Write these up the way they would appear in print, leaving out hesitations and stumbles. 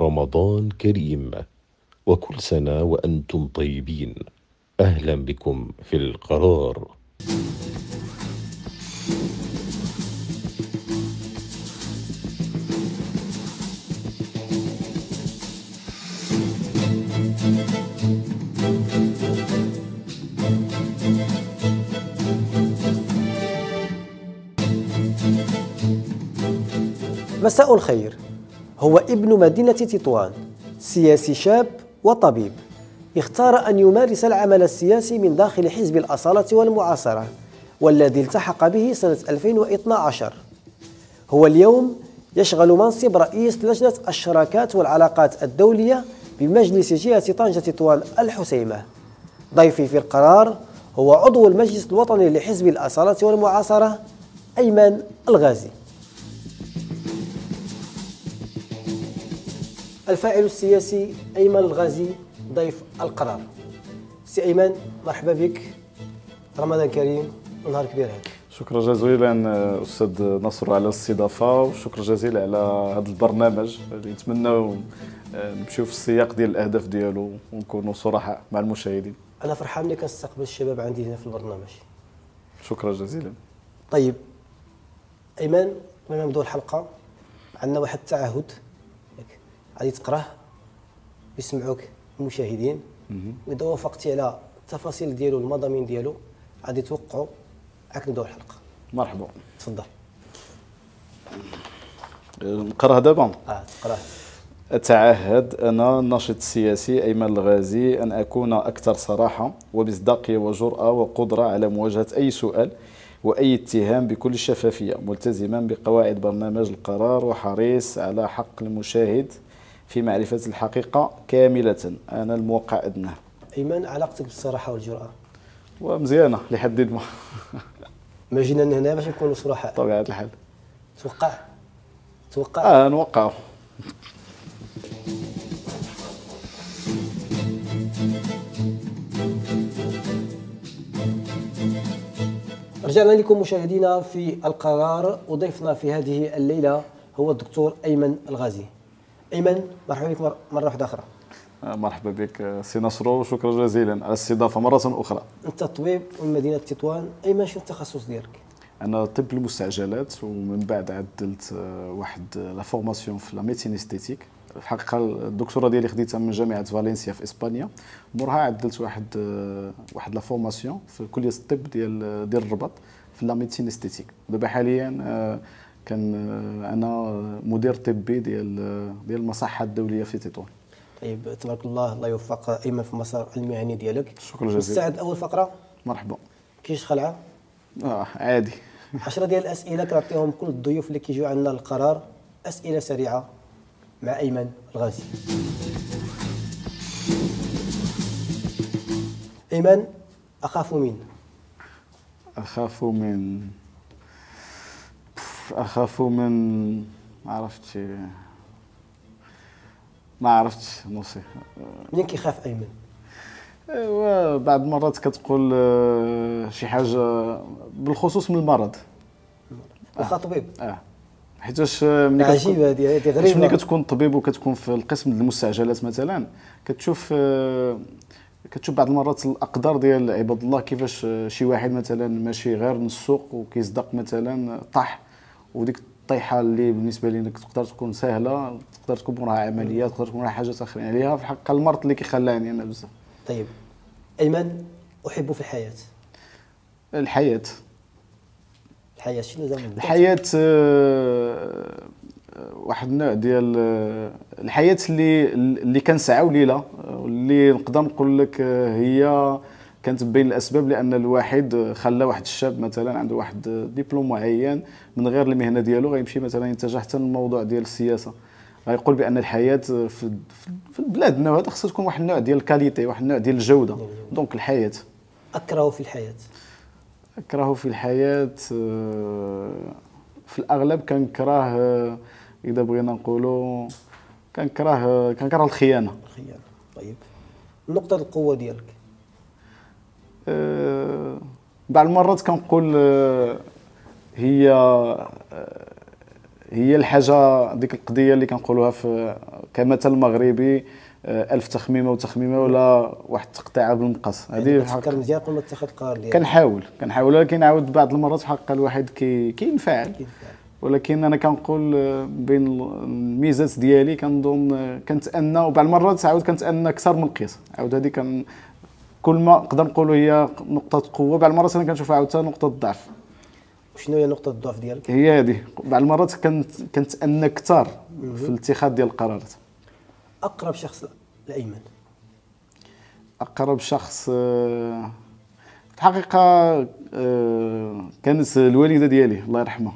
رمضان كريم وكل سنة وأنتم طيبين. أهلا بكم في القرار. مساء الخير. هو ابن مدينة تطوان، سياسي شاب وطبيب، اختار أن يمارس العمل السياسي من داخل حزب الأصالة والمعاصرة والذي التحق به سنة 2012. هو اليوم يشغل منصب رئيس لجنة الشراكات والعلاقات الدولية بمجلس جهة طنجة تطوان الحسيمة. ضيفي في القرار هو عضو المجلس الوطني لحزب الأصالة والمعاصرة أيمن الغازي. الفاعل السياسي أيمن الغازي ضيف القرار. سي أيمن، مرحبا بك، رمضان كريم ونهار كبير هذا. شكرا جزيلا أستاذ نصرو على الاستضافة، وشكرا جزيلا على هذا البرنامج اللي نتمنى نمشيو في السياق ديال الأهداف ديالو ونكونوا صراحة مع المشاهدين. أنا فرحان اللي كنستقبل الشباب عندي هنا في البرنامج. شكرا جزيلا. طيب أيمن، قبل ما نبداو الحلقة عندنا واحد التعهد غادي تقراه يسمعوك المشاهدين، وإذا وافقتي على التفاصيل ديالو المضامين ديالو غادي توقعوا عاد نبداو الحلقة. مرحبا. تفضل. نقراه دابا؟ تقراه. أتعهد أنا الناشط السياسي أيمن الغازي أن أكون أكثر صراحة ومصداقية وجرأة وقدرة على مواجهة أي سؤال وأي اتهام بكل شفافية، ملتزما بقواعد برنامج القرار وحريص على حق المشاهد في معرفة الحقيقة كاملة. أنا الموقع أدناه. أيمن، علاقتك بالصراحة والجرأة؟ ومزيانة لحد ما ما جينا هنا باش نكونوا صراحة. طبيعة الحال. توقع؟ نوقعه. رجعنا لكم مشاهدينا في القرار، وضيفنا في هذه الليلة هو الدكتور أيمن الغازي. أيمن، مرحبا بك مرة واحدة أخرى. مرحبا بك سي نصرو، شكرا جزيلا على الاستضافة مرة أخرى. أنت طبيب من مدينة تطوان. أيمن، شنو التخصص ديالك؟ أنا طب المستعجلات، ومن بعد عدلت واحد لا فورماسيون في لا ميديسين استيتيك. الحقيقة الدكتورة ديالي خديتها من جامعة فالنسيا في إسبانيا، مورها عدلت واحد لا فورماسيون في كلية الطب ديال الرباط في لا ميديسين استيتيك. دابا حاليا كان انا مدير طبي ديال المصحه الدوليه في تطوان. طيب، تبارك الله، الله يوفق ايمن في المسار المهني ديالك. شكرا جزيلا. مستعد اول فقره؟ مرحبا. كاين شي خلعه؟ عادي. 10 ديال الاسئله كنعطيهم كل الضيوف اللي كيجيو عندنا للقرار، اسئله سريعه مع ايمن الغازي. ايمن، أخاف من ما عرفتش نوصي. منين كيخاف أيمن؟ ايوا بعض المرات كتقول شي حاجة بالخصوص من المرض. واخا طبيب؟ حيتاش ملي عجيبة هذه غريبة. ملي كتكون طبيب وكتكون في القسم ديال المستعجلات مثلا، كتشوف بعض المرات الاقدار ديال عباد الله، كيفاش شي واحد مثلا ماشي غير من السوق وكيصدق مثلا طاح، وديك الطيحه اللي بالنسبه لينا تقدر تكون سهله تقدر تكون وراها عمليات، تقدر تكون وراها حاجات اخرين عليها. في الحقيقه المرض اللي كيخلاني انا بزاف. طيب ايمن، احب في الحياه شنو زعما؟ الحياه واحد النوع ديال الحياه اللي كنسعاو ليها، اللي نقدر نقول لك هي كانت بين الاسباب لان الواحد خلى واحد الشاب مثلا عنده واحد دبلوم معين من غير المهنه ديالو غيمشي مثلا يتجه حتى للموضوع ديال السياسه، غيقول بان الحياه في بلادنا وهذا خصها تكون واحد النوع ديال الكاليتي، واحد النوع ديال الجوده. دونك الحياه. اكره في الحياه في الاغلب كنكره، اذا بغينا نقولوا كنكره الخيانه. طيب، نقطه القوه ديالك؟ بعض المرات كنقول هي هي الحاجه ديك القضيه اللي كنقولوها في كمثل مغربي، ألف تخميمه وتخميمه ولا واحد التقطيعه بالمقص. هذه الحق ديالك ولا اتخذ قرار ديالك؟ كنحاول ولكن عاود بعض المرات حق الواحد كينفعل، ولكن انا كنقول بين الميزات ديالي كنظن كنتأنى، وبعض المرات عاود كنتأنى اكثر من القياس. عاود هذه كل ما نقدر نقولوا هي نقطه قوه، بعض المرات انا كنشوفها عاوتاني نقطه ضعف. شنو هي نقطه الضعف ديالك؟ هي هذه، بعض المرات كنتأنى اكثر في الاتخاذ ديال القرارات. اقرب شخص لأيمن؟ اقرب شخص في الحقيقه كانت الوالده ديالي الله يرحمها.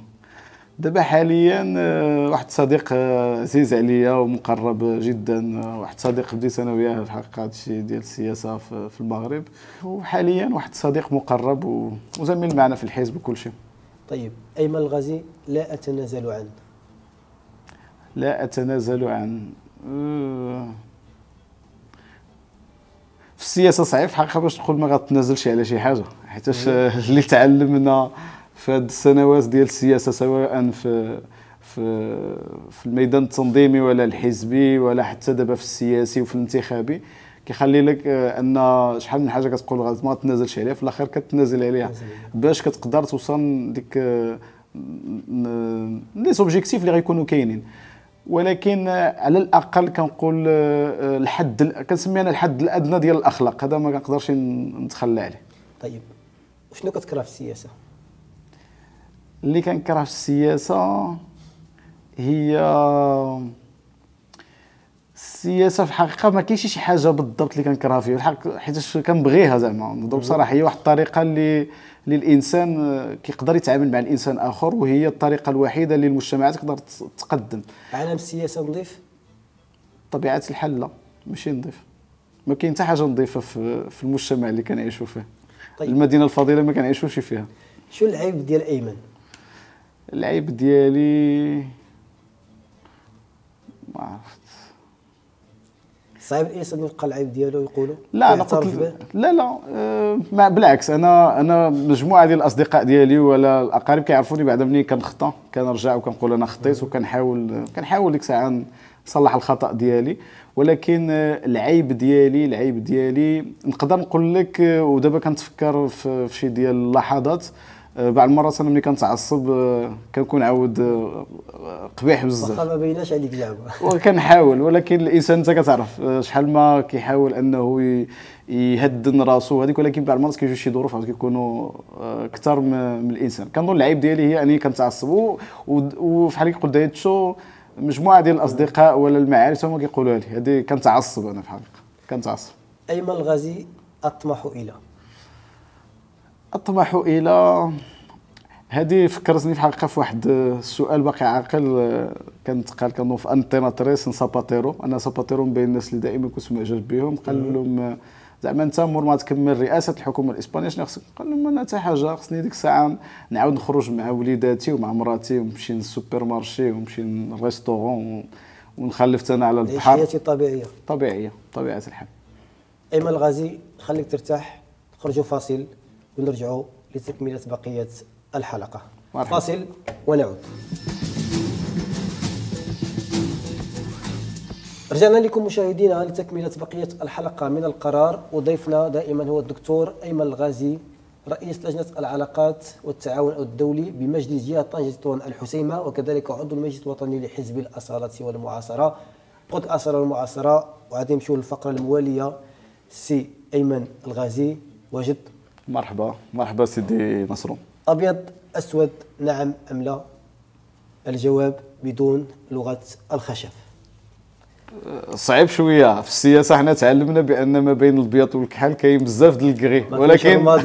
دابا حاليا واحد صديق عزيز عليا ومقرب جدا، واحد صديق بديت انا وياه الحقيقه هادشي ديال السياسه في المغرب، وحاليا واحد صديق مقرب وزميل معنا في الحزب وكل شيء. طيب أيمن الغازي لا اتنازل عنه؟ لا اتنازل عنه في السياسه صعيب حقا باش تقول ما غاتنازلش على شي حاجه، حيتاش اللي تعلمنا في هاد السنوات ديال السياسه سواء في الميدان التنظيمي ولا الحزبي ولا حتى دابا في السياسي وفي الانتخابي كيخلي لك ان شحال من حاجه كتقول ما غاتنازلش عليها، في الاخر كتنازل عليها باش كتقدر توصل ديك لي سوبجيكتيف اللي غيكونوا كاينين. ولكن على الاقل كنقول كنسمي انا الحد الادنى ديال الاخلاق، هذا ما كنقدرش نتخلى عليه. طيب شنو كتكره في السياسه؟ اللي كنكره في السياسه هي السياسه في الحقيقه ما كاينش شي حاجه بالضبط اللي كنكرهها فيها الحق، حيتاش كنبغيها زعما نضرب بصراحه. هي واحد الطريقه اللي الانسان كيقدر يتعامل مع الانسان اخر، وهي الطريقه الوحيده اللي المجتمعات تقدر تتقدم. عالم السياسه نظيف؟ طبيعه الحل لا، ماشي نظيف، ما كاين حتى حاجه نظيفه في المجتمع اللي كنعيشوا فيه. طيب. المدينه الفضيله ما كنعيشوش فيها. شو العيب ديال ايمن؟ العيب ديالي ما عرفت، صعيب الانسان يلقى العيب ديالو يقولوا لا لا بالعكس، انا مجموعه ديال الاصدقاء ديالي ولا الاقارب كيعرفوني بعدا مني كنخطا، كنرجع وكنقول انا خطيت وكنحاول ديك الساعه نصلح الخطا ديالي. ولكن العيب ديالي نقدر نقول لك، ودابا كنتفكر في شي ديال اللحظات بعض المرات انا ملي كنتعصب كنكون عاود قبيح بزاف، واخا ما بيناش عليك لعبه وكنحاول. ولكن الانسان انت كتعرف شحال ما كيحاول انه يهدن راسو هذيك، ولكن بعض المرات كيجيو شي ظروف كيكونوا اكثر من الانسان. كنظن العيب ديالي هي انني كنتعصب، وفحال اللي قلت دايت شو مجموعه ديال الاصدقاء ولا المعارف هما كيقولوها لي هذه كنتعصب انا في الحقيقه كنتعصب. أيمن الغازي أطمح إلى هذه فكرتني في حقيقة في واحد السؤال باقي عاقل كنظن في أنطيناتريس ساباتيرو. أنا ساباتيرو من بين الناس اللي دائما كنت معجب بهم، قال لهم زعما أنت مور ما تكمل رئاسة الحكومة الإسبانية شنو خصك؟ قال لهم أنا حتى حاجة، خصني ديك الساعة نعاود نخرج مع وليداتي ومع مراتي ونمشي للسوبر مارشي ونمشي للريستورون ونخلف أنا على البحر، حياتي طبيعية طبيعة الحال. أيمن الغازي خليك ترتاح، خرجوا فاصل ونرجعوا لتكملة بقية الحلقة. فاصل ونعود. رجعنا لكم مشاهدينا لتكملة بقية الحلقة من القرار، وضيفنا دائما هو الدكتور أيمن الغازي رئيس لجنة العلاقات والتعاون الدولي بمجلس جهة طنجة تطوان الحسيمة، وكذلك عضو المجلس الوطني لحزب الأصالة والمعاصرة. قد الأصالة والمعاصرة وغادي نمشيو للفقرة الموالية. سي أيمن الغازي واجد، مرحبا سيدي نصرو. أبيض أسود، نعم أم لا؟ الجواب بدون لغة الخشب. صعيب شوية في السياسة، حنا تعلمنا بأن ما بين البيض والكحل كاين بزاف ديال الكغي، ولكن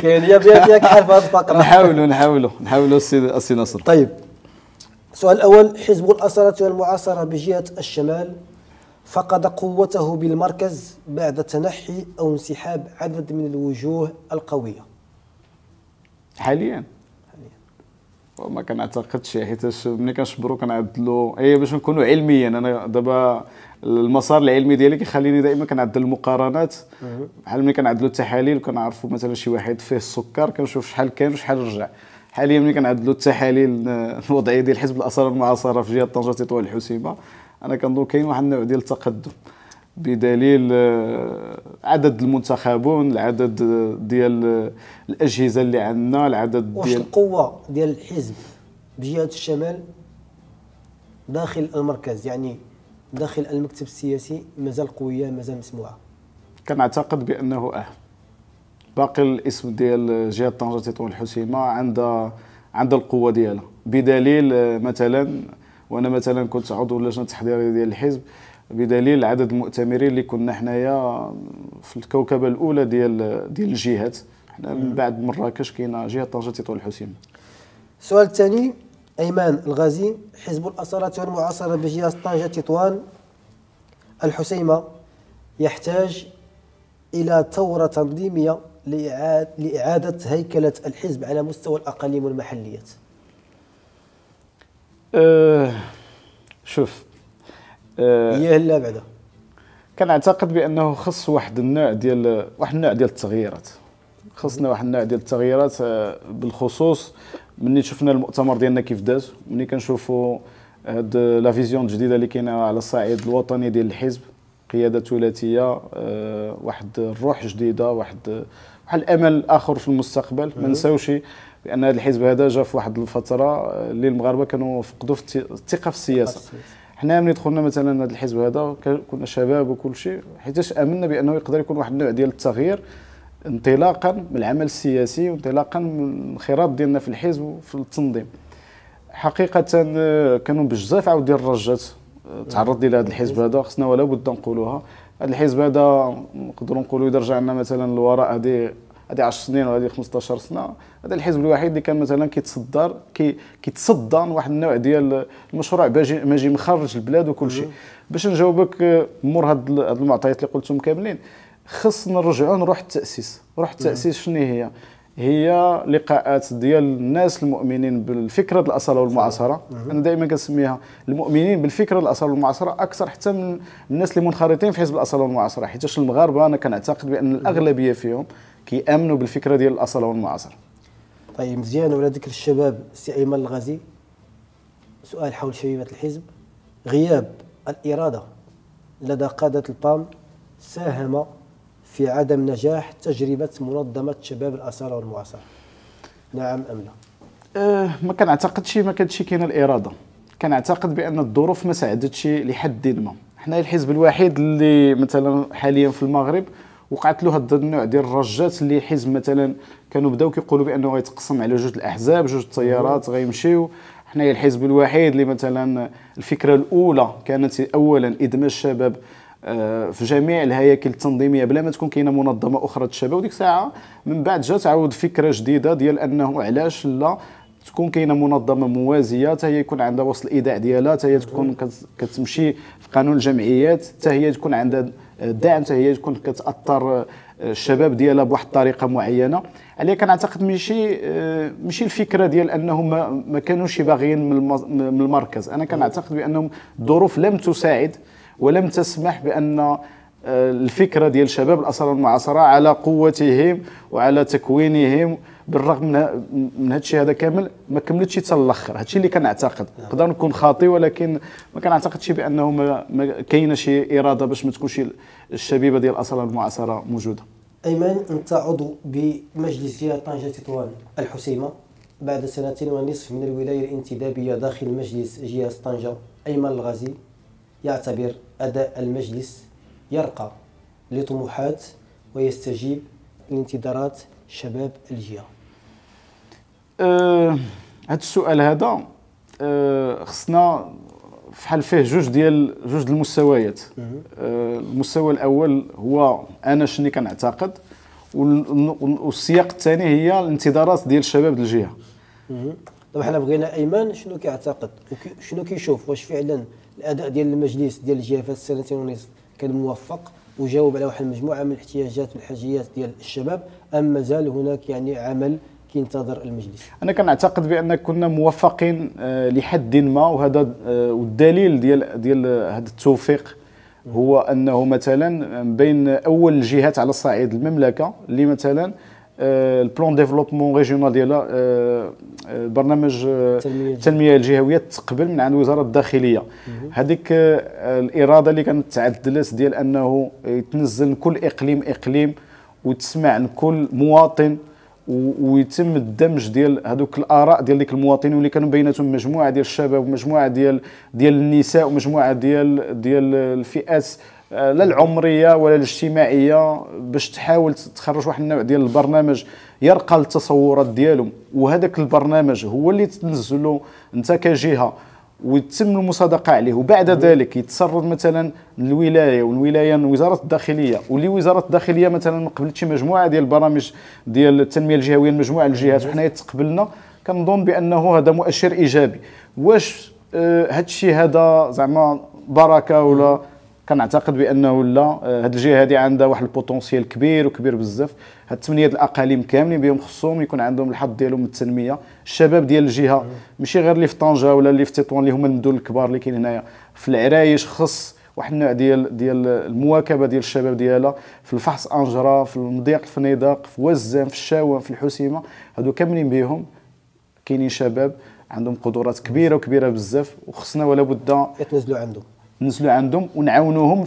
كاين يا بيض يا كحل في هذه الفقرة. نحاولوا السي نصرو. طيب السؤال الأول، حزب الأصالة والمعاصرة بجهة الشمال فقد قوته بالمركز بعد تنحي أو انسحاب عدد من الوجوه القوية. حاليا ما كنعتقدش، حيتاش ملي كنشبرو كنعدلو باش نكونوا علميا. انا دابا المسار العلمي ديالي كيخليني دائما كنعدل المقارنات، بحال ملي كنعدلو التحاليل وكنعرفوا مثلا شي واحد فيه السكر كنشوف شحال كان وشحال رجع. حاليا ملي كنعدلوا التحاليل الوضعيه ديال حزب الاصاله والمعاصره في جهه طنجة تطوان الحسيمة، انا كنظن كاين واحد النوع ديال التقدم بدليل عدد المنتخبون، العدد ديال الاجهزه اللي عندنا، العدد ديال واش القوه ديال الحزب بجهه الشمال داخل المركز، يعني داخل المكتب السياسي مازال قويه، مازال مسموعه. كنعتقد بانه باقي الاسم ديال جهه طنجة تطوان الحسيمة عندها القوه ديالها، بدليل مثلا وانا مثلا كنت عضو اللجنه التحضيريه ديال الحزب بدليل عدد المؤتمرين اللي كنا حنايا في الكوكبه الاولى ديال الجهات، حنا من بعد مراكش كاينه جهه طنجة تطوان الحسيمة. السؤال الثاني، أيمن الغازي، حزب الأصالة والمعاصرة بجهة طنجة تطوان الحسيمة يحتاج إلى ثورة تنظيمية لإعادة هيكلة الحزب على مستوى الأقاليم والمحليات. شوف هي هلا بعدا كنعتقد بأنه خص واحد النوع ديال التغييرات، خصنا واحد النوع ديال التغييرات، بالخصوص ملي شفنا المؤتمر ديالنا كيف داز، ملي كنشوفوا هاد لا فيزيون الجديده اللي كاينه على الصعيد الوطني ديال الحزب، قياده ثلاثيه، واحد الروح جديده، واحد الامل اخر في المستقبل. ما نساوش بان هذا الحزب هذا جا في واحد الفتره اللي المغاربه كانوا فقدوا الثقه في السياسه. حنا ملي دخلنا مثلا هذا الحزب هذا كنا شباب وكل شيء، حيتاش امنا بانه يقدر يكون واحد النوع ديال التغيير انطلاقا من العمل السياسي وانطلاقا من الانخراط ديالنا في الحزب وفي التنظيم. حقيقه كانوا بزاف عاود ديال الرجات تعرض لهذا الحزب هذا، خصنا ولا بد نقولوها. هذا الحزب هذا نقدروا نقولوا اذا رجعنا مثلا للوراء هذه 10 سنين وهذه 15 سنه، هذا الحزب الوحيد اللي كان مثلا كيتصدى لواحد النوع ديال المشروع باجي مخرج البلاد وكل شيء. باش نجاوبك مور هاد المعطيات اللي قلتهم كاملين، خصنا نرجعوا لروح التاسيس. روح التاسيس شنو هي لقاءات ديال الناس المؤمنين بالفكره الاصاله والمعاصره. انا دائما كنسميها المؤمنين بالفكره الاصاله والمعاصره اكثر حتى من الناس اللي منخرطين في حزب الاصاله والمعاصره، حيتاش المغاربه انا كنعتقد بان الاغلبيه فيهم كيامنوا بالفكره ديال الاصاله والمعاصره. طيب مزيان. وعلى ذكر الشباب سي أيمن الغازي، سؤال حول شبيبه الحزب، غياب الاراده لدى قاده البام ساهم في عدم نجاح تجربة منظمة شباب الأصالة والمعاصرة، نعم أم لا؟ ما كنعتقدش ما كانتش كاينة الإرادة، كنعتقد بأن الظروف ما ساعدتش لحد ما. حنا الحزب الوحيد اللي مثلا حاليا في المغرب وقعت له هذا النوع ديال الرجات، اللي حزب مثلا كانوا بداو كيقولوا بأنه غيتقسم على جوج الأحزاب، جوج التيارات غيمشيو. حنايا الحزب الوحيد اللي مثلا الفكرة الأولى كانت أولا إدماج الشباب في جميع الهياكل التنظيميه بلا ما تكون كاينه منظمه اخرى للشباب، وديك الساعه من بعد جات عاود فكره جديده ديال انه علاش لا تكون كاينه منظمه موازيه، حتى هي يكون عندها وسط الايداع ديالها، حتى هي تكون كتمشي في قانون الجمعيات، حتى هي تكون عندها دعم، حتى هي تكون كتاثر الشباب ديالها بواحد الطريقه معينه. عليه كنعتقد ماشي الفكره ديال انهم ما كانوش باغيين من المركز، انا كنعتقد بانهم الظروف لم تساعد ولم تسمح بأن الفكرة ديال شباب الأصالة والمعاصرة على قوتهم وعلى تكوينهم بالرغم من هذا الشيء هذا كامل ما كملتش حتى للآخر. هذا الشيء اللي كنعتقد، نقدر نكون خاطئ ولكن ما كنعتقدش بأنه ما كاينه شي إرادة باش ما تكونش الشبيبة ديال الأصالة والمعاصرة موجودة. أيمن، أنت عضو بمجلس جهة طنجة تطوان الحسيمة بعد سنتين ونصف من الولاية الانتدابية داخل مجلس جهة طنجة. أيمن الغازي يعتبر أداء المجلس يرقى لطموحات ويستجيب لانتظارات شباب الجهة. هاد السؤال هذا خصنا فحال فيه جوج المستويات. المستوى الأول هو أنا شني كنعتقد، والسياق الثاني هي الانتظارات ديال شباب الجهة. دابا حنا بغينا أيمن شنو كيعتقد شنو كيشوف، واش فعلا الاداء ديال المجلس ديال الجهه في السنتين ونصف كان موفق وجاوب على واحد المجموعه من الاحتياجات والحاجيات ديال الشباب، ام مازال هناك يعني عمل كينتظر المجلس؟ انا كنعتقد بان كنا موفقين لحد ما، وهذا والدليل ديال هذا التوفيق هو انه مثلا بين اول الجهات على صعيد المملكه اللي مثلا البلان ديفلوبمون ريجيونال ديالها برنامج التنميه الجهويه تقبل من عند وزاره الداخليه. هذيك الاراده اللي كانت تعدلت ديال انه يتنزل كل اقليم اقليم وتسمع لكل مواطن ويتم الدمج ديال هذوك الاراء ديال ديك المواطنين واللي كانوا بيناتهم مجموعه ديال الشباب ومجموعه ديال النساء ومجموعه ديال الفئات لا العمريه ولا الاجتماعيه باش تحاول تخرج واحد النوع ديال البرنامج يرقى للتصورات ديالهم. وهذاك البرنامج هو اللي تنزلو انت كجهه ويتم المصادقه عليه، وبعد ذلك يتسرد مثلا للولايه والولايه لوزاره الداخليه، واللي وزاره الداخليه مثلا ما قبلتش مجموعه ديال البرامج ديال التنميه الجهويه لمجموعه الجهات وحنايا تقبلنا، كنظن بانه هذا مؤشر ايجابي. واش هذا الشيء هذا زعما بركه ولا؟ كنعتقد بانه لا، هذه الجهه هذه عندها واحد البوتونسيال كبير وكبير بزاف. هاد 8 الاقاليم كاملين بهم خصهم يكون عندهم الحظ ديالهم من التنميه. الشباب ديال الجهه ماشي غير اللي في طنجه ولا اللي في تطوان اللي هما المدن الكبار اللي كاين هنايا، في العرايش خص واحد النوع ديال المواكبه ديال الشباب ديالها، في الفحص انجره، في المضيق، في الفنيدق، في وزان، في الشاوه، في الحسيمه، هادو كاملين بهم كاينين شباب عندهم قدرات كبيره وكبيره بزاف، وخصنا ولا بد ننزلوا عندهم ونعاونوهم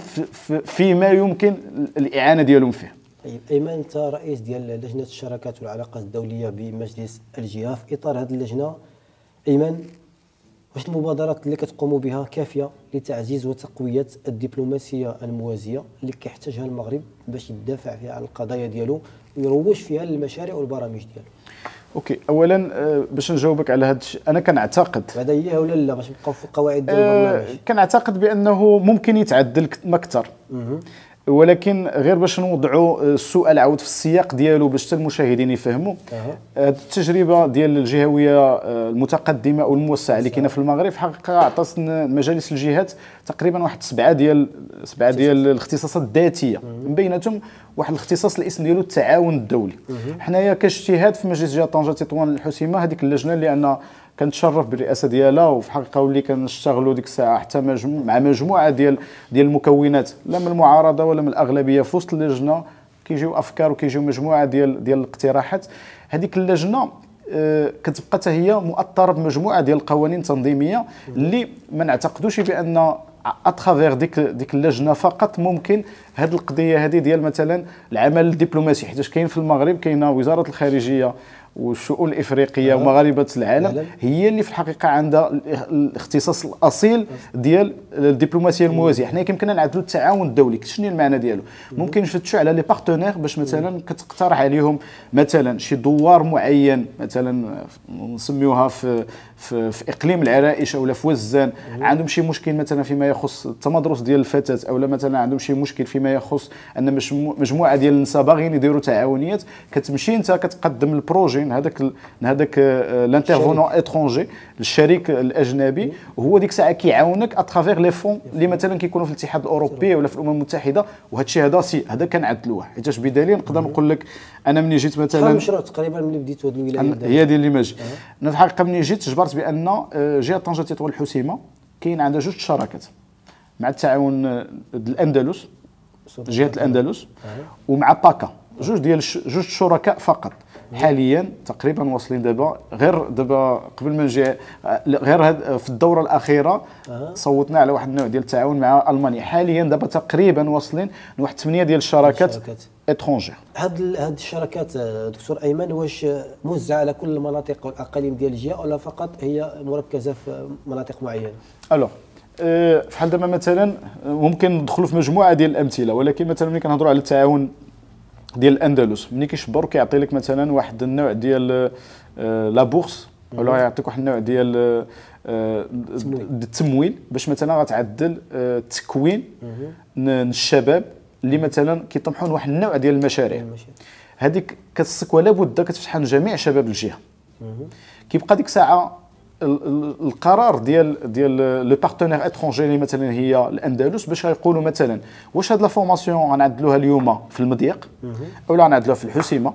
فيما يمكن الاعانه ديالهم فيه. طيب ايمن، انت رئيس ديال لجنه الشراكات والعلاقات الدوليه بمجلس الجهه، في اطار هذه اللجنه ايمن، واش المبادرات اللي كتقوموا بها كافيه لتعزيز وتقويه الدبلوماسيه الموازيه اللي كيحتاجها المغرب باش يدافع فيها عن القضايا ديالو ويروج فيها للمشاريع والبرامج ديالو؟ اوكي، اولا باش نجاوبك على هذا الشيء، انا كنعتقد هذا هي ولا لا باش نبقاو في القواعد ديال البرنامج؟ كنعتقد بانه ممكن يتعدل ما كثر، ولكن غير باش نوضعوا السؤال عاود في السياق ديالو باش حتى المشاهدين يفهموا. التجربه ديال الجهويه المتقدمه والموسعه اللي كاينه في المغرب في الحقيقه عطات مجالس الجهات تقريبا واحد سبعه ديال الاختصاصات الذاتيه، من بيناتهم واحد الاختصاص الاسم ديالو التعاون الدولي. حنايا كاجتهاد في مجلس جهه طنجه تطوان الحسيمه، هذيك اللجنه اللي عندنا كنتشرف بالرئاسه ديالها، وفي حقيقه واللي كنشتغلوا ديك الساعه حتى مع مجموعه ديال المكونات، لا من المعارضه ولا من الاغلبيه، في وسط اللجنه كيجيو افكار وكيجيو مجموعه ديال الاقتراحات. هذيك اللجنه كتبقى حتى هي مؤطره بمجموعه ديال القوانين التنظيميه اللي ما نعتقدوش بان اترافير ديك اللجنه فقط ممكن هذه القضيه هذه ديال مثلا العمل الدبلوماسي، حيت كاين في المغرب كاينه وزاره الخارجيه والشؤون الافريقيه ومغاربه العالم، هي اللي في الحقيقه عندها الاختصاص الاصيل ديال الدبلوماسيه الموازيه. حنا كيمكننا نعدلوا التعاون الدولي، شنو المعنى ديالو؟ ممكن نفتشوا على لي بارتنير باش مثلا كتقترح عليهم مثلا شي دوار معين، مثلا نسميوها في اقليم العرائش او في وزان عندهم شي مشكل مثلا فيما يخص التمدرس ديال الفتاه، او مثلا عندهم شي مشكل فيما يخص ان مجموعه ديال النساء باغيين يديروا تعاونيات، كتمشي انت كتقدم البروجي هذاك لانترفونون اترونجي، الشريك الاجنبي، هو ديك الساعه كيعاونك اترافيغ لي فون اللي مثلا كيكونوا في الاتحاد الاوروبي ولا في الامم المتحده. وهذا الشيء هذا كنعدلوه، حيت بدليل نقدر نقول لك انا ملي جيت مثلا شحال مشروع تقريبا ملي بديتو هذه الولايه هي ديال اللي ماجي انا في الحقيقه ملي جيت جبرت بان جهه طنجه تطوان الحسيمه كاين عندها جوج شراكات مع التعاون الاندلس، جهه الاندلس، ومع باكا، جوج شركاء فقط حاليا، تقريبا واصلين دابا قبل ما نجي غير في الدوره الاخيره صوتنا على واحد النوع ديال التعاون مع المانيا، حاليا دابا تقريبا واصلين لواحد 8 ديال الشراكات اترونجير. هاد الشراكات دكتور ايمن واش موزعه على كل المناطق والاقاليم ديال الجهه ولا فقط هي مركزه في مناطق معينه؟ الو فحال دابا مثلا ممكن ندخلوا في مجموعه ديال الامثله، ولكن مثلا ملي كنهضروا على التعاون ديال الاندلس، ملي كيشبر كيعطي لك مثلا واحد النوع ديال لا بورس ولا يعطيك واحد النوع ديال التمويل باش مثلا غتعدل التكوين الشباب اللي مثلا كيطمحوا لواحد النوع ديال المشاريع. هذيك كتسك ولا بد كتفتحها لجميع شباب الجهه. كيبقى ديك الساعه القرار ديال لو بارتنير اترونجي اللي مثلا هي الاندلس باش غيقولوا مثلا واش هاد لا فورماسيون غنعدلوها اليوم في المضيق اولا غنعدلوها في الحسيمه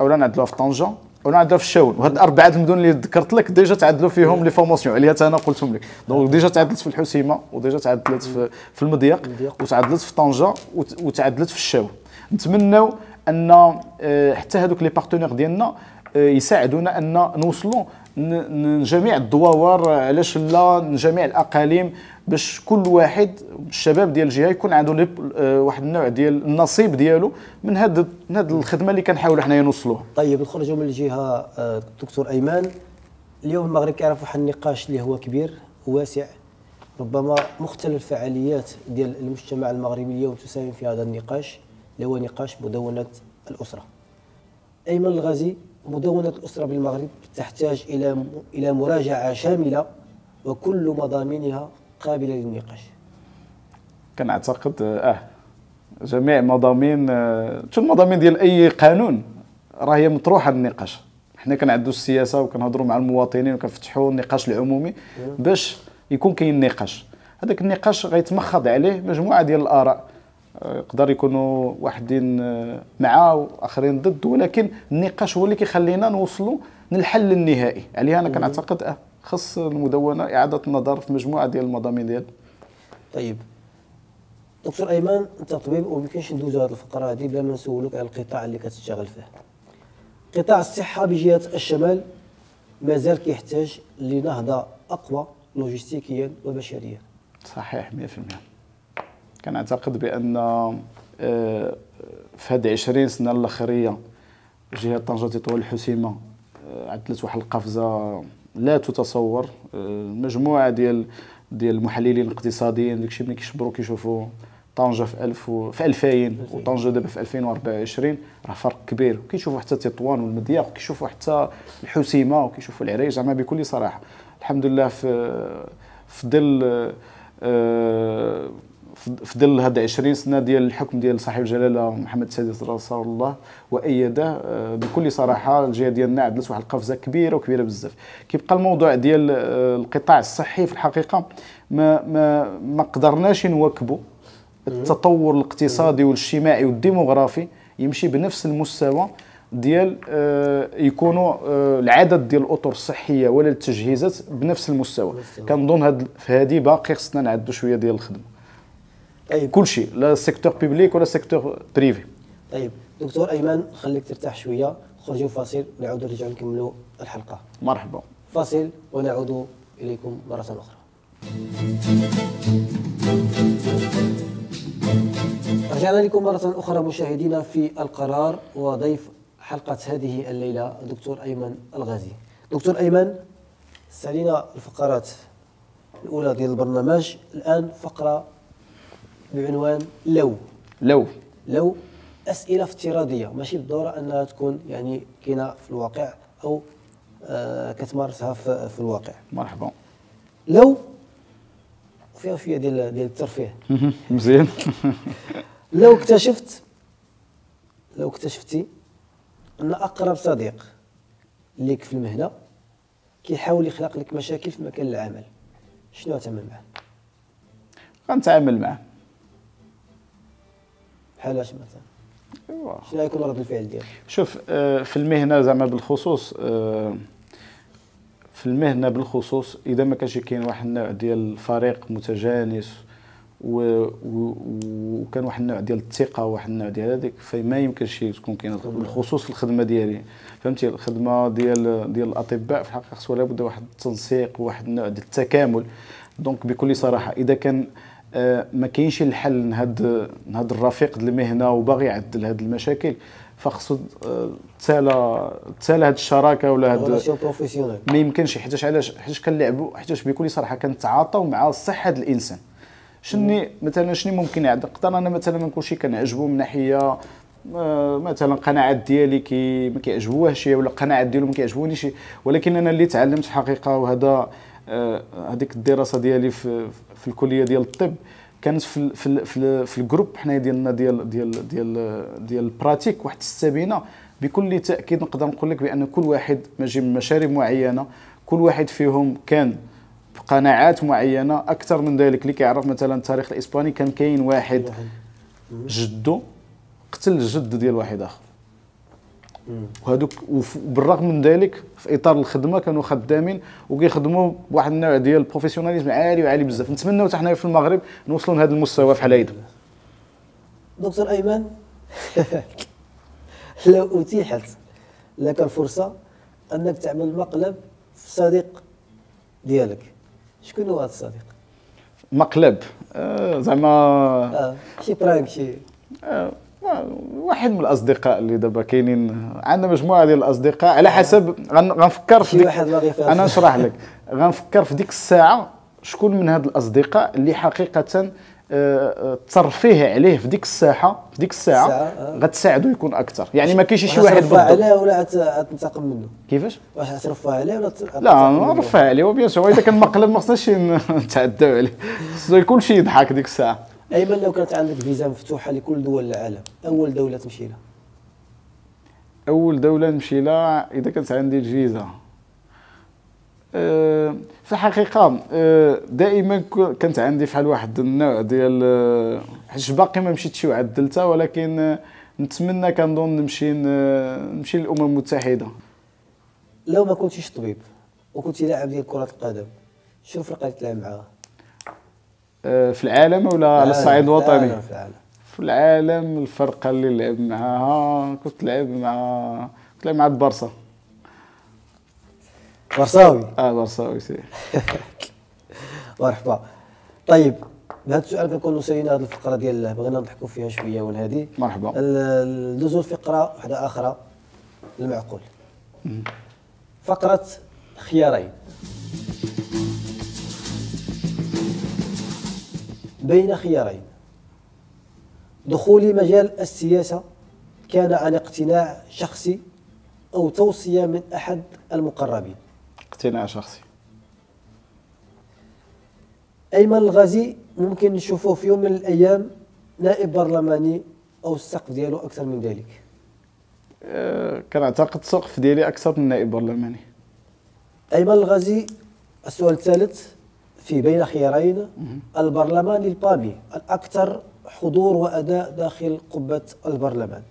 اولا غنعدلوها في طنجه اولا غنعدلوها في الشاون. وهاد الاربعه المدن اللي ذكرت لك ديجا تعدلوا فيهم لي فورماسيون عليها انا قلتهم لك، دونك ديجا تعدلت في الحسيمه وديجا تعدلت في المضيق وتعدلت في طنجه وتعدلت في الشاون. نتمناو ان حتى هذوك لي بارتنير ديالنا يساعدونا ان نوصلوا لجميع الدواور، علاش لا، لجميع الاقاليم، باش كل واحد الشباب ديال الجهه يكون عنده واحد النوع ديال النصيب ديالو من هاد الخدمه اللي كنحاولوا حنايا نوصلوها. طيب نخرجوا من الجهه الدكتور أيمن، اليوم المغرب كيعرف واحد النقاش اللي هو كبير وواسع، ربما مختلف الفعاليات ديال المجتمع المغربي اليوم تساهم في هذا النقاش اللي هو نقاش مدونة الأسرة. أيمن الغازي، مدونة الأسرة بالمغرب تحتاج إلى مراجعة شاملة وكل مضامينها قابلة للنقاش. كنعتقد جميع مضامين شو المضامين ديال أي قانون راهي مطروحة للنقاش. حنا كنعدو السياسة وكنهضروا مع المواطنين وكنفتحوا النقاش العمومي باش يكون كاين نقاش. هذاك النقاش غيتمخض عليه مجموعة ديال الآراء، يقدر يكونوا واحدين معاه واخرين ضد، ولكن النقاش هو اللي كيخلينا نوصلوا للحل النهائي. عليها انا كنعتقد خص المدونه اعاده النظر في مجموعه ديال المضامين ديال. طيب دكتور ايمن، انت طبيب وما يمكنش ندوزو هذه الفقره هذه بلا ما نسولك على القطاع اللي كتشتغل فيه. قطاع الصحه بجهه الشمال مازال كيحتاج لنهضه اقوى لوجستيكيا وبشريا. صحيح 100%. كنعتقد بان في هاد 20 سنه الاخريه جهه طنجة تطوان الحسيمه عدلت واحد القفزه لا تتصور. مجموعه ديال المحللين الاقتصاديين داكشي ملي كيشبروا كيشوفوا طنجه في 2000 وطنجه دابا في 2024 راه فرق كبير، وكيشوفوا حتى تطوان والمضياق وكيشوفوا حتى الحسيمه وكيشوفوا العرايش، زعما بكل صراحه الحمد لله في ظل هاد 20 سنه ديال الحكم ديال صاحب الجلاله محمد السادس رسول الله وايده بكل صراحه الجهه ديالنا عدلت واحد القفزه كبيره بزاف. كيبقى الموضوع ديال القطاع الصحي في الحقيقه ما قدرناش نواكبوا التطور الاقتصادي والاجتماعي والديموغرافي يمشي بنفس المستوى ديال يكونوا العدد ديال الاطر الصحيه ولا التجهيزات بنفس المستوى. كنظن في هذه باقي خصنا نعدوا شويه ديال الخدمه. طيب. كل شيء، لا سيكتور بيبليك ولا سيكتور بريفي. طيب دكتور أيمن، خليك ترتاح شويه، خرجوا فاصل ونعاودوا نرجعوا نكملوا الحلقه. مرحبا. فاصل ونعود اليكم مره اخرى. رجعنا لكم مره اخرى مشاهدينا في القرار، وضيف حلقه هذه الليله دكتور أيمن الغازي. دكتور أيمن، سالينا الفقرات الاولى ديال البرنامج، الان فقره بعنوان لو اسئله افتراضيه، ماشي بالضروره انها تكون يعني كاينه في الواقع او كتمارسها في الواقع. مرحبا. لو فيها شويه ديال الترفيه. مزيان. لو اكتشفتي ان اقرب صديق ليك في المهنه كيحاول يخلق لك مشاكل في مكان العمل، شنو غتعمل معاه؟ غنتعامل معاه بحال اش مثلا؟ ايوا شنو غيكون رد الفعل ديالك؟ شوف في المهنه زعما بالخصوص اذا ما كانش كاين واحد النوع ديال فريق متجانس وكان واحد النوع ديال الثقه وواحد النوع ديال هذيك فما يمكنش تكون كاينه، بالخصوص في الخدمه ديالي. فهمتي الخدمه ديال الاطباء في الحقيقه خصو لابد واحد التنسيق وواحد النوع ديال التكامل. دونك بكل صراحه اذا كان ما كاينش الحل لهاد الرفيق ديال المهنه وباغي يعدل هاد المشاكل، فخصو تسالى هاد الشراكه ولا هاد ما يمكنش. حيتاش كنلعبوا، حيتاش بكل صراحه كنتعاطاو مع صحه الانسان. مثلا شنو ممكن يعدل؟ نقدر انا مثلا ما نكونش كنعجبو من ناحيه مثلا القناعات ديالي ما كيعجبوهش ولا القناعات ديالو ما كيعجبونيش، ولكن انا اللي تعلمت في الحقيقه، وهذا هذيك الدراسه ديالي في الكليه ديال الطب كانت في الجروب حنايا ديالنا ديال ديال ديال ديال البراتيك واحد السبينه. بكل تاكيد نقدر نقول لك بان كل واحد ماشي من مشارب معينه، كل واحد فيهم كان بقناعات معينه. اكثر من ذلك اللي كيعرف مثلا التاريخ الاسباني، كان كاين واحد جدو قتل الجد ديال واحد اخر، وهذوك بالرغم من ذلك في اطار الخدمه كانوا خدامين وكيخدموا بواحد النوع ديال البروفيسيوناليزم عالي بزاف. نتمنوا حتى حنا في المغرب نوصلوا لهذا المستوى بحال هيدا. دكتور ايمن لو أتيحت لك الفرصة أنك تعمل مقلب في الصديق ديالك، شكون هو هذا الصديق؟ مقلب زعما شي برانك شي واحد من الاصدقاء اللي دابا كاينين عندنا مجموعه ديال الاصدقاء على حسب غنفكر في انا نشرح لك غنفكر في ديك الساعه شكون من هاد الاصدقاء اللي حقيقه الترفيه عليه في ديك الساحه في ديك الساعه غتساعده يكون اكثر، يعني ما كاينش شي واحد بالضبط عليه ولا تنتقم منه. كيفاش واش غترفع عليه ولا لا نرفع عليه وبيان سور، اذا كان مقلب ما خصناش نتعداو عليه، خصو يكون شي يضحك ديك الساعه. ايمن لو كانت عندك فيزا مفتوحه لكل دول العالم، اول دوله تمشي لها؟ اول دوله نمشي لها اذا كانت عندي الفيزا في الحقيقه دائما كانت عندي فحال واحد النوع ديال حيت باقي ما مشيتش شي عاد دلتا، ولكن نتمنى كنظن نمشي للامم المتحده. لو ما كنتيش طبيب وكنتي لاعب ديال كره القدم شنو فرقه تلعب معاها؟ في العالم ولا على الصعيد الوطني؟ في العالم الفرقه اللي لعب معاها كنت لعب مع البارسا. برصاوي؟ برصاوي سي. مرحبا. طيب بهذا السؤال كنكون وصلنا لهذه الفقره ديال بغينا نضحكوا فيها شويه ونهادي. مرحبا. ندوزو لفقره واحده اخرى المعقول. فقره خيارين. بين خيارين، دخول مجال السياسه كان عن اقتناع شخصي أو توصية من أحد المقربين. اقتناع شخصي. أيمن الغازي ممكن نشوفوه في يوم من الأيام نائب برلماني أو السقف ديالو أكثر من ذلك؟ كنعتقد السقف ديالي أكثر من نائب برلماني. أيمن الغازي، السؤال الثالث في بين خيارين، البرلمان البامي الأكثر حضور وأداء داخل قبة البرلمان،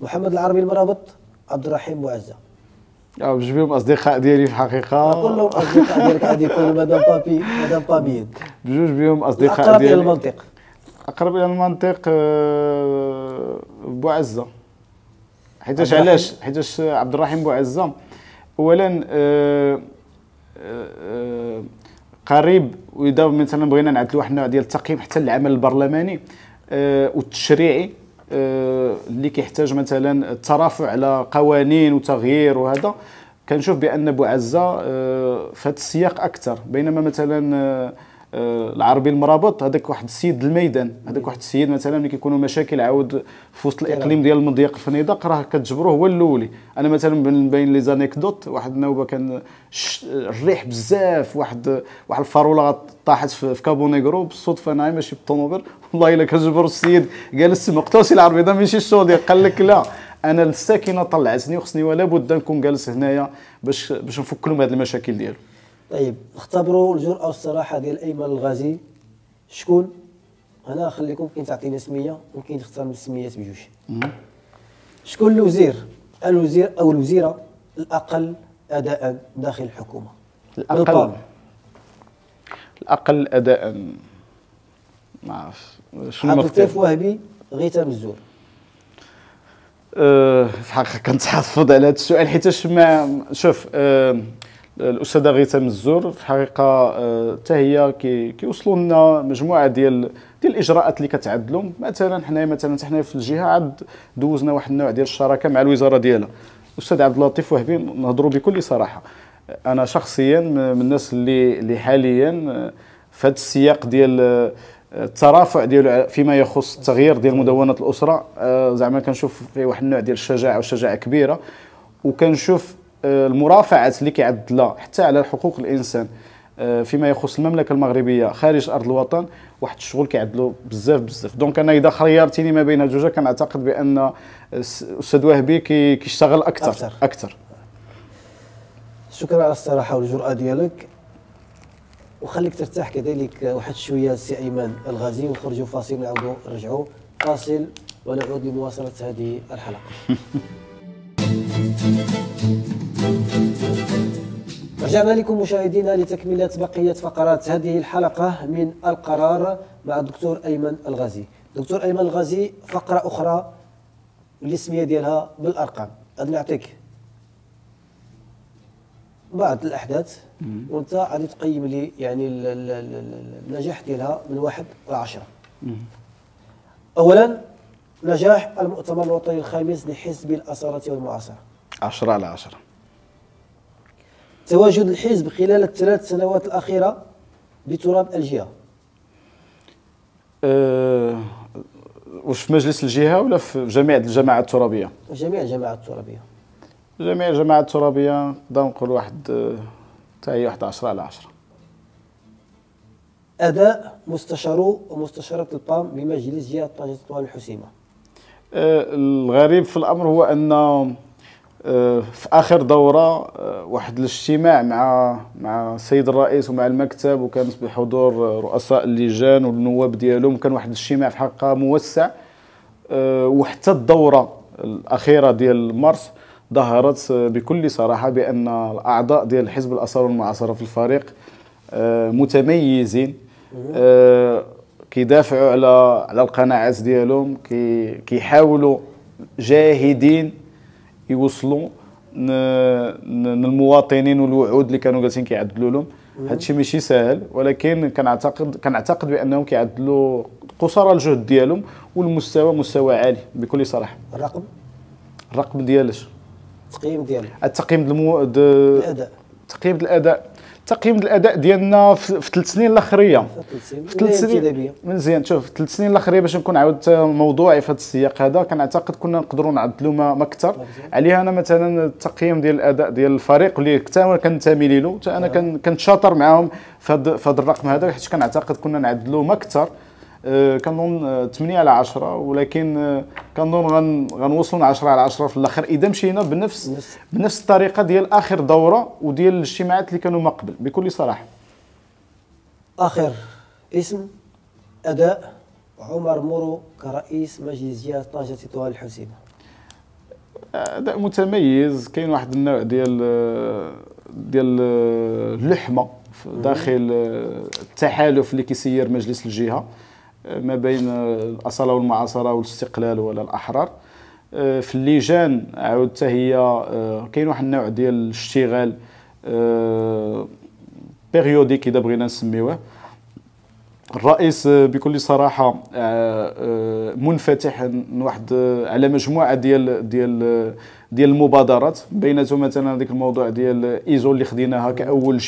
محمد العربي المرابط، عبد الرحيم بوعزة. بجوج بهم اصدقاء ديالي في الحقيقه. نقول لهم اصدقاء ديالك غادي يكونوا مدام بابيين. بجوج بهم اصدقاء ديالي. اقرب الى المنطق بوعزة. حيتاش علاش؟ حيتاش عبد الرحيم بوعزة اولا قريب، واذا مثلا بغينا نعدلوا واحد النوع ديال التقييم حتى العمل البرلماني والتشريعي اللي كيحتاج مثلا الترافع على قوانين وتغيير وهذا، كنشوف بان بوعزة في هذا السياق اكثر، بينما مثلا العربي المرابط هذاك واحد السيد الميدان، هذاك واحد السيد مثلا ملي كيكونوا مشاكل عاود في وسط الاقليم ديال المضيق الفنيدق راه كتجبروه هو الاولي. انا مثلا بين لي زانيكدوت واحد النوبه كان الريح بزاف، واحد الفاروله طاحت في كابونيغرو بالصدفه، انا ماشي بالطوموبيل، والله الا كنجبر السيد جالس مقتوسي العربي ده ماشي الشغل ديالك، قال لك لا انا الساكنه طلعتني وخصني ولا بد نكون جالس هنايا باش نفك لهم هذه المشاكل ديالو. طيب اختبروا الجرأة والصراحة ديال أيمن الغازي، شكون؟ أنا خليكم ممكن تعطينا سمية ممكن تختار من السميات بجوج. شكون الوزير أو الوزيرة الأقل أداء داخل الحكومة؟ الأقل أداء ما عرفتش شنو. عبد اللطيف وهبي، غيتام الزور. في الحقيقة كنتحفظ على هذا السؤال حيتاش ما شوف الاستاذه غيتام الزور في الحقيقه حتى هي كيوصلوا لنا مجموعه ديال الاجراءات اللي كتعدلهم. مثلا حنا في الجهه عاد دوزنا واحد النوع ديال الشراكه مع الوزاره ديالها الاستاذ عبد اللطيف وهبي، نهضروا بكل صراحه انا شخصيا من الناس اللي حاليا في هذا السياق ديال الترافع ديالو فيما يخص التغيير ديال مدونه الاسره زعما كنشوف فيه واحد النوع ديال الشجاعه كبيره، وكنشوف المرافعات اللي كيعدلها حتى على حقوق الانسان فيما يخص المملكه المغربيه خارج ارض الوطن واحد الشغل كيعدلو بزاف. دونك انا اذا خيرتيني ما بين الجوج كنعتقد بان الاستاذ وهبي كيشتغل اكثر. شكرا على الصراحه والجرأه ديالك، وخليك ترتاح كذلك واحد شويه سي ايمن الغازي، ونخرجوا فاصل نعاودوا نرجعوا فاصل ونعود لمواصله هذه الحلقه. رجعنا لكم مشاهدينا لتكملة بقية فقرات هذه الحلقة من القرار مع الدكتور أيمن الغازي. دكتور أيمن الغازي، فقرة أخرى الاسميه ديالها بالارقام. غادي نعطيك بعض الاحداث وانت غادي تقيم لي يعني النجاح ديالها من 1 إلى 10. اولا نجاح المؤتمر الوطني الخامس لحزب الأصالة والمعاصرة 10/10. تواجد الحزب خلال ال3 سنوات الأخيرة بتراب الجهة. واش في مجلس الجهة ولا في جميع الجماعات الترابية؟ جميع الجماعات الترابية. جميع الجماعات الترابية نقدر نقول واحد 10/10. أداء مستشارو ومستشارات البام بمجلس جهة طنجة تطوان الحسيمة. الغريب في الأمر هو أن في آخر دورة واحد الاجتماع مع السيد الرئيس ومع المكتب، وكانت بحضور رؤساء اللجان والنواب ديالهم، كان واحد الاجتماع في حقيقة موسع. وحتى الدورة الأخيرة ديال مارس ظهرت بكل صراحة بأن الأعضاء ديال حزب الأصالة والمعاصرة في الفريق متميزين، كيدافعوا على القناعات ديالهم، كيحاولوا جاهدين يوصلوا للمواطنين والوعود اللي كانوا جالسين كيعدلوا لهم. هادشي ماشي ساهل، ولكن كنعتقد بانهم كيعدلوا قصارى الجهد ديالهم، والمستوى مستوى عالي بكل صراحه. الرقم ديالاش؟ التقييم ديالو التقييم الاداء. تقييم الاداء ديالنا في 3 سنين الاخريه. في 3 سنين مزيان. شوف 3 سنين الاخريه باش نكون عاودت موضوعي في هذا السياق هذا، كنعتقد كنا نقدروا نعدلوا ما اكثر عليها. انا مثلا التقييم ديال الاداء ديال الفريق اللي كنتمي له حتى انا كنت شاطر معاهم في هذا الرقم هذا، حيت كنعتقد كنا نعدلوا ما اكثر. كنظن 8/10، ولكن كنظن غنوصلوا 10/10 في الاخر اذا مشينا بنفس الطريقه ديال اخر دوره وديال الاجتماعات اللي كانوا ما قبل بكل صراحه. اخر اسم اداء عمر مرو كرئيس مجلس جهه طنجه تطوان الحسيمه. اداء متميز. كاين واحد النوع ديال اللحمه داخل التحالف اللي كيسير مجلس الجهه ما بين الأصالة والمعاصرة والاستقلال ولا الأحرار. في اللجان عاود حتى هي كاين واحد النوع ديال الاشتغال بيريوديك إذا بغينا نسميوه. الرئيس بكل صراحة منفتح واحد على مجموعة ديال المبادرات، بيناتهم مثلا ديك الموضوع ديال ايزو اللي خديناها كأول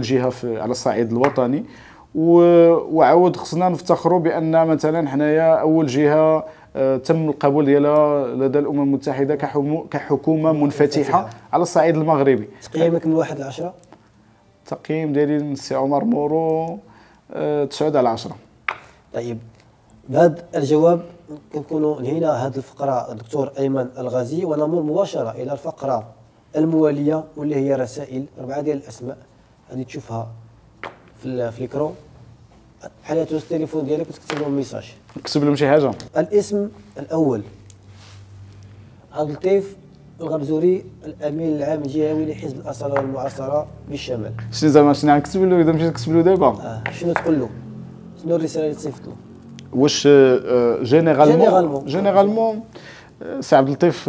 جهة على الصعيد الوطني. وعاود خصنا نفتخروا بان مثلا حنايا اول جهه تم القبول ديالها لدى الامم المتحده كحكومه منفتحه على الصعيد المغربي. تقييمك من 1 إلى 10؟ التقييم ديالي للسي عمر مورو 9/10. طيب بهذا الجواب كنكونوا انهينا هذه الفقره دكتور ايمن الغازي، ونمر مباشره الى الفقره المواليه واللي هي رسائل. 4 ديال الاسماء غادي تشوفها في الكرو، حاليا توصل التليفون ديالك وتكتب لهم ميساج. نكتب لهم شي حاجه. الاسم الاول عبد اللطيف الغمزوري الامين العام الجهوي لحزب الأصالة والمعاصرة بالشمال. شنو زعما شنو غنكتب له اذا مشيت نكتب له دابا؟ شنو تقول له؟ شنو الرساله اللي تصيفط له؟ واش جينيرالمون سي عبد اللطيف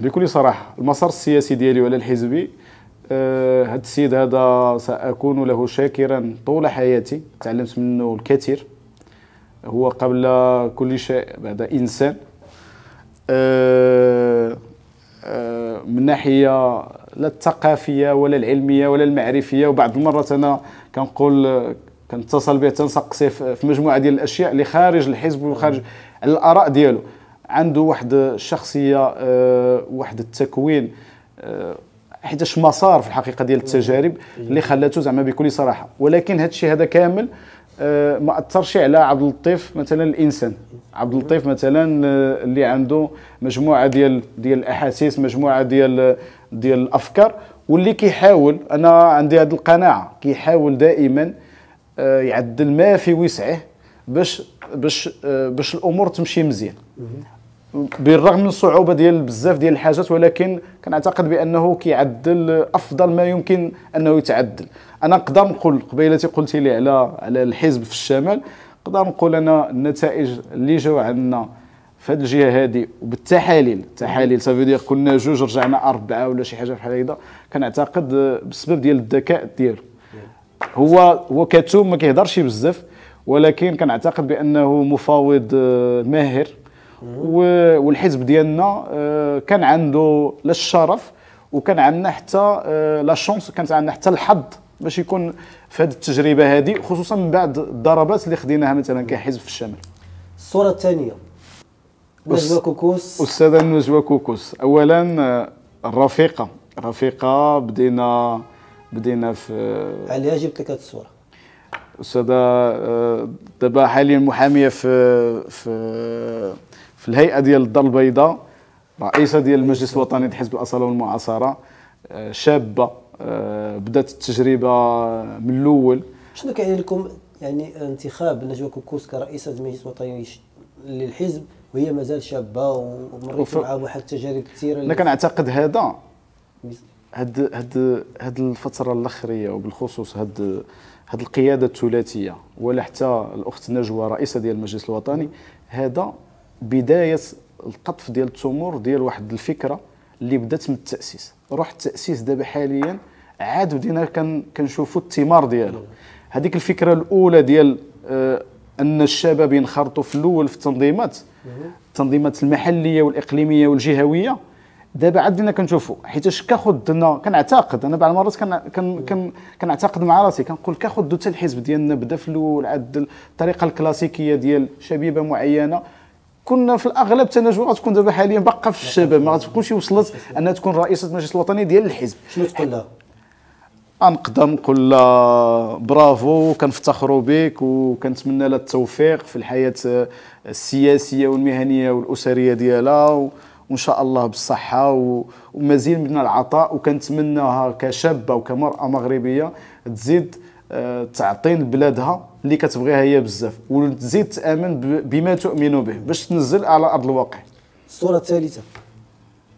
بكل صراحه المسار السياسي ديالي ولا الحزبي، هذا السيد هذا سأكون له شاكرا طول حياتي. تعلمت منه الكثير، هو قبل كل شيء بعد إنسان. من ناحية لا الثقافية ولا العلمية ولا المعرفية، وبعض المرات أنا كنقول كنتصل به تنسقسي في مجموعة ديال الأشياء اللي خارج الحزب وخارج الآراء ديالو. عنده واحد الشخصية، واحد التكوين، حيتاش مسار في الحقيقه ديال التجارب اللي خلاته زعما بكل صراحه. ولكن هذا الشيء هذا كامل ما اثرش على عبد اللطيف مثلا الانسان. عبد اللطيف مثلا اللي عنده مجموعه ديال الاحاسيس، مجموعه ديال الافكار، واللي كيحاول، انا عندي هذه القناعه، كيحاول دائما يعدل ما في وسعه باش الامور تمشي مزيان بالرغم من الصعوبه ديال بزاف ديال الحاجات، ولكن كنعتقد بانه كيعدل افضل ما يمكن انه يتعدل. انا نقدر نقول قبيلتي قلتي لي على الحزب في الشمال، نقدر نقول انا النتائج اللي جاو عندنا في هذه الجهه هذه وبالتحاليل سافيدير كنا جوج رجعنا اربعه ولا شي حاجه بحال هكذا. كنعتقد بسبب ديال الذكاء ديالو هو كتوم ما كيهضرش بزاف، ولكن كنعتقد بانه مفاوض ماهر، والحزب ديالنا كان عنده لا الشرف وكان عندنا حتى لا شونس، كانت عندنا حتى الحظ باش يكون في هذه التجربه هذه، خصوصا من بعد الضربات اللي خديناها مثلا كحزب في الشمال. الصوره الثانيه نجوى كوكوس، استاذه نجوى كوكوس. اولا الرفيقه، بدينا في عليها. جبت لك هذه الصوره استاذه، دابا حاليا محاميه في الهيئه ديال الدار البيضاء، رئيسه ديال المجلس الوطني ديال حزب الاصاله والمعاصره، شابه بدات التجربه من الاول. شنو كيعني لكم يعني انتخاب نجوى كوكوس كرئيسه المجلس الوطني للحزب وهي مازال شابه ومريت معها واحد التجارب كثيره؟ انا كنعتقد هذا هاد الفتره الاخريه وبالخصوص هاد القياده الثلاثيه ولا حتى الاخت نجوى رئيسه ديال المجلس الوطني، هذا بدايه القطف ديال التمور ديال واحد الفكره اللي بدات من التاسيس. روح التاسيس دابا حاليا عاد بدينا كنشوفوا الثمار ديالو. هذيك الفكره الاولى ديال ان الشباب ينخرطوا في الاول في التنظيمات، المحليه والاقليميه والجهويه، دابا عاد بدينا كنشوفوا. حيتاش كاخذنا كنعتقد انا بعض المرات كنعتقد مع راسي كنقول كاخذ حتى الحزب ديالنا بدا في الاول عاد الطريقه الكلاسيكيه ديال شبيبه معينه، كنا في الاغلب تنجوى غتكون دابا حاليا باقا في الشباب، ما غتكونش وصلت انها تكون رئيسه المجلس الوطني ديال الحزب. شنو تقول لها؟ غنقدر نقول لها برافو، كنفتخروا بك وكنتمنى لها التوفيق في الحياه السياسيه والمهنيه والاسريه ديالها، وان شاء الله بالصحه ومزيد من العطاء، وكنتمناها كشابه وكمراه مغربيه تزيد تعطين بلادها اللي كتبغيها هي بزاف، وتزيد تامن بما تؤمن به باش تنزل على ارض الواقع. الصوره الثالثه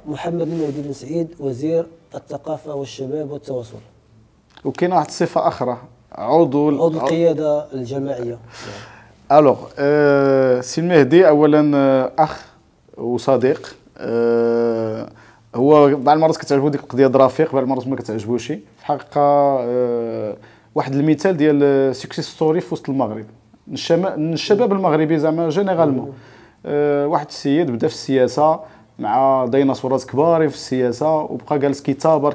محمد المهدي بن سعيد، وزير الثقافه والشباب والتواصل. وكاينه واحد الصفه اخرى، عضو القياده الجماعيه. الوغ سي المهدي اولا اخ وصديق، هو بعض المرات كتعجبو ديك القضيه ديال الرفيق، بعض المرات ما كتعجبوش. في الحقيقه واحد المثال ديال سكسيس ستوري في وسط المغرب، الشباب المغربي زعما جينيرالمون. واحد السيد بدا في السياسه مع ديناصورات كبار في السياسه، وبقى جالس كيتابر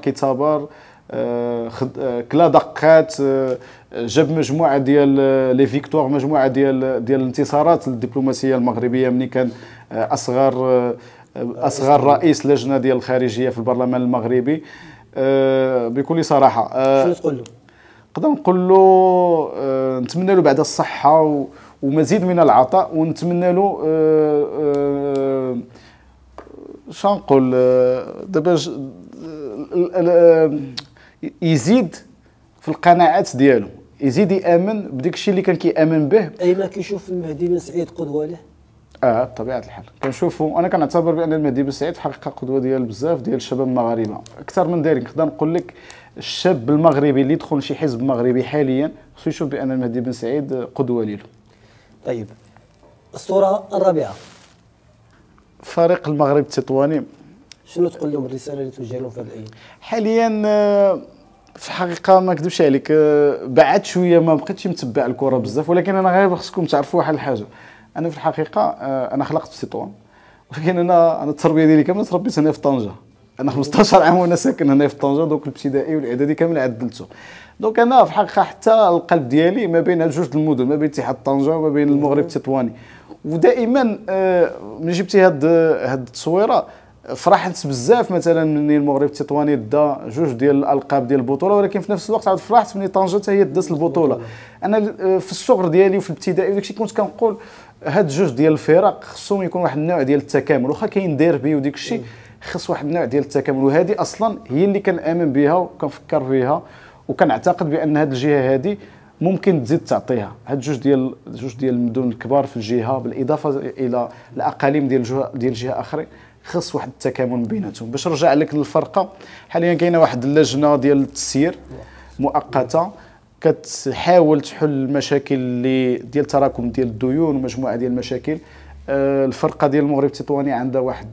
كلا دقات، جاب مجموعه ديال لي فيكتوار، مجموعه ديال الانتصارات الدبلوماسيه المغربيه ملي كان اصغر رئيس لجنه ديال الخارجيه في البرلمان المغربي. بكل صراحه شنو تقول له؟ نقدر نقول له نتمنى له بعد الصحه ومزيد من العطاء، ونتمنى له شنقول دابا يزيد في القناعات ديالو، يزيد يامن بديك الشيء اللي كان كيامن به. ايمن كيشوف المهدي بن سعيد قدوه له؟ بطبيعه الحال كنشوفو. انا كنعتبر بان المهدي بن سعيد حقق قدوه ديال بزاف ديال الشباب المغاربه. اكثر من ذلك نقدر نقول لك الشاب المغربي اللي يدخل شي حزب مغربي حاليا خصو يشوف بان المهدي بن سعيد قدوه ليه. طيب الصوره الرابعه فريق المغرب التطواني. شنو تقول لهم؟ الرساله اللي توجه لهم في هذه الايام؟ حاليا في الحقيقه ما نكذبش عليك بعد شويه ما بقيتش متبع الكره بزاف، ولكن انا غير خصكم تعرفوا واحد الحاجه. انا في الحقيقه انا خلقت في تطوان، ولكن انا التربيه ديالي كامله تربيت هنا في طنجه. انا 15 عام وانا ساكن هنا في طنجه، دوك الابتدائي والاعدادي كامل عدلته. دوك انا في الحقيقه حتى القلب ديالي ما بين هاد جوج المدن، ما بين اتحاد طنجه وما بين المغرب التطواني. ودائما ملي جبتي هاد التصويره فرحت بزاف مثلا من المغرب التطواني دا جوج ديال الالقاب ديال البطوله، ولكن في نفس الوقت عاد فرحت من طنجه حتى هي دازت البطوله. انا في الصغر ديالي وفي الابتدائي وداكشي كنت كنقول هاد جوج ديال الفرق خصهم يكون واحد النوع ديال التكامل، واخا كاين ديربي وديك الشيء خص واحد النوع ديال التكامل، وهذه اصلا هي اللي كنامن بها وكنفكر فيها، وكنعتقد بان هاد الجهه هذه ممكن تزيد تعطيها. هاد جوج ديال المدن الكبار في الجهه بالاضافه الى الاقاليم ديال جهه اخرى، خص واحد التكامل بيناتهم. باش نرجع لك للفرقه، حاليا كاينه واحد اللجنه ديال التسيير مؤقته كتحاول تحل المشاكل اللي ديال تراكم ديال الديون ومجموعه ديال المشاكل الفرقه ديال المغرب التطواني عندها واحد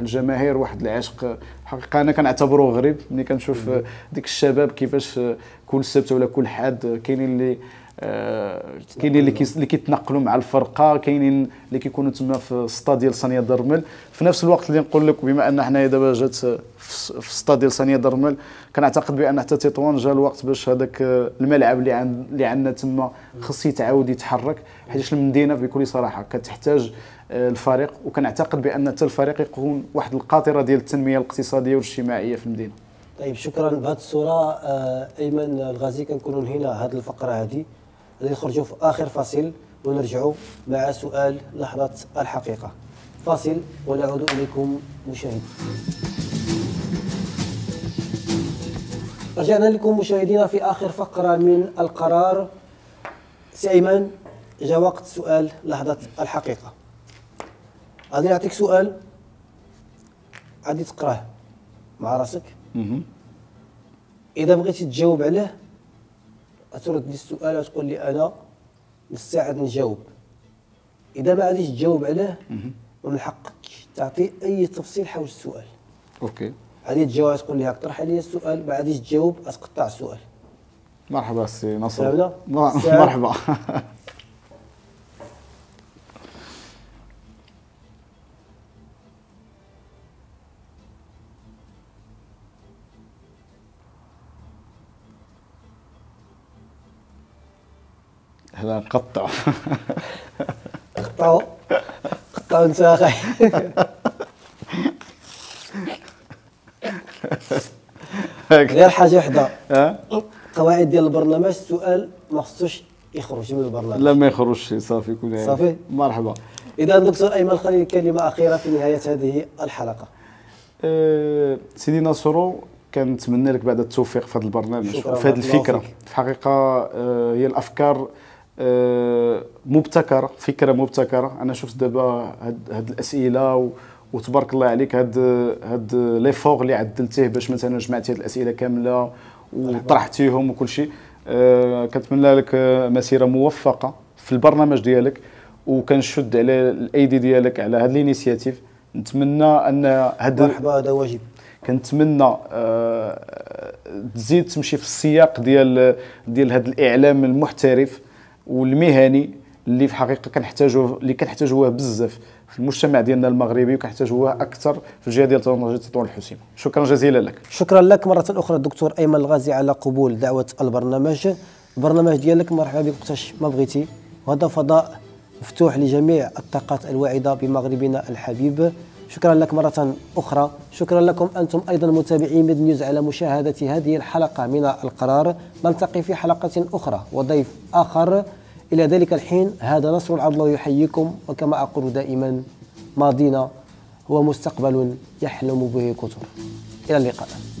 الجماهير، واحد العشق. حقيقه انا كنعتبره غريب ملي كنشوف ديك الشباب كيفاش كل سبت ولا كل حد كاينين اللي كيتنقلوا مع الفرقه، كاينين اللي كيكونوا تما في السطاد ديال صانيه درمل. في نفس الوقت اللي نقول لك بما ان حنايا دابا جات في السطاد ديال صانيه درمل، كنعتقد بان حتى تطوان جا الوقت باش هذاك الملعب اللي عندنا تما خصو يتعاود يتحرك، حيت المدينه بكل صراحه كتحتاج الفريق، وكنعتقد بان حتى الفريق يكون واحد القاطره ديال التنميه الاقتصاديه والاجتماعيه في المدينه. طيب شكرا. بهذه الصوره ايمن الغازي كنكونوا هنا هذه الفقره هذه غادي نخرجوا في اخر فاصل ونرجعوا مع سؤال لحظه الحقيقه. فاصل ونعود اليكم مشاهدينا. رجعنا لكم مشاهدينا في اخر فقره من القرار. سي ايمن، جا وقت سؤال لحظه الحقيقه. غادي نعطيك سؤال غادي تقراه مع راسك، اذا بغيتي تجاوب عليه غترد لي السؤال وتقول لي انا مستعد نجاوب، اذا ما غاديش تجاوب عليه ومن حقك تعطي اي تفصيل حول السؤال. اوكي. غادي تجاوب تقول لي هاك طرح عليا السؤال، ما غاديش تجاوب غتقطع السؤال. مرحبا سي نصر. مرحبا. هلا نقطع. قطعوا قطعوا انت اخي. غير حاجه وحده، القواعد ديال البرنامج السؤال ما خصوش يخرج من البرنامج. لا ما يخرجش، صافي كل حاجه صافي. مرحبا. اذا دكتور ايمن خلينا كلمه اخيره في نهايه هذه الحلقه. سيدي نصرو، كنتمنى لك بعد التوفيق في هذا البرنامج وفي هذه الفكره. في الحقيقه هي الافكار مبتكره، فكره مبتكره. انا شفت دابا هاد الاسئله وتبارك الله عليك، هاد لي فور اللي عدلتيه باش مثلا جمعتي هاد الاسئله كامله وطرحتيهم وكل شيء. كنتمنى لك مسيره موفقه في البرنامج ديالك، وكنشد على الايدي ديالك على هاد الانيسياتيف. نتمنى ان هاد مرحبا، هذا واجب. كنتمنى تزيد تمشي في السياق ديال هذا الاعلام المحترف والمهني اللي في الحقيقه كنحتاجوه بزاف في المجتمع ديالنا المغربي، وكنحتاجوه اكثر في الجهه ديال طنجة تطوان الحسيمه. شكرا جزيلا لك. شكرا لك مره اخرى الدكتور ايمن الغازي على قبول دعوه البرنامج ديالك. مرحبا بك وقتاش ما بغيتي، وهذا فضاء مفتوح لجميع الطاقات الواعده بمغربنا الحبيب. شكرا لك مرة أخرى. شكرا لكم أنتم أيضا متابعي ميد نيوز على مشاهدة هذه الحلقة من القرار. نلتقي في حلقة أخرى وضيف آخر. إلى ذلك الحين، هذا نصر العضلة يحييكم، وكما أقول دائما ماضينا هو مستقبل يحلم به كثر. إلى اللقاء.